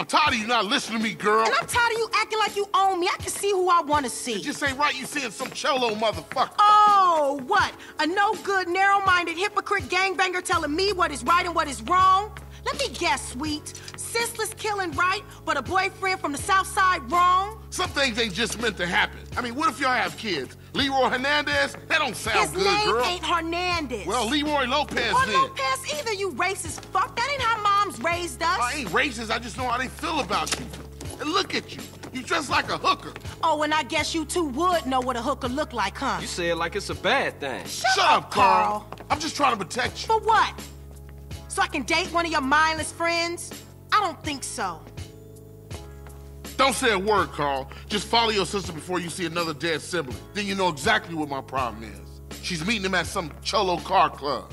I'm tired of you not listening to me, girl. And I'm tired of you acting like you own me. I can see who I want to see. It just ain't right you seeing some Cholo motherfucker. Oh, what? A no-good, narrow-minded hypocrite gangbanger telling me what is right and what is wrong? Let me guess, sweet. Senseless killing right, but a boyfriend from the South Side wrong? Some things ain't just meant to happen. I mean, what if y'all have kids? Leroy Hernandez? That don't sound good, girl. His name ain't Hernandez. Well, Leroy Lopez or then. Or Lopez either, you racist fuck. That ain't how moms raised us. I ain't racist. I just know how they feel about you. And look at you. You dress like a hooker. Oh, and I guess you two would know what a hooker look like, huh? You say it like it's a bad thing. Shut up, Carl. I'm just trying to protect you. For what? So I can date one of your mindless friends? I don't think so. Don't say a word, Carl. Just follow your sister before you see another dead sibling. Then you know exactly what my problem is. She's meeting him at some Cholo car club.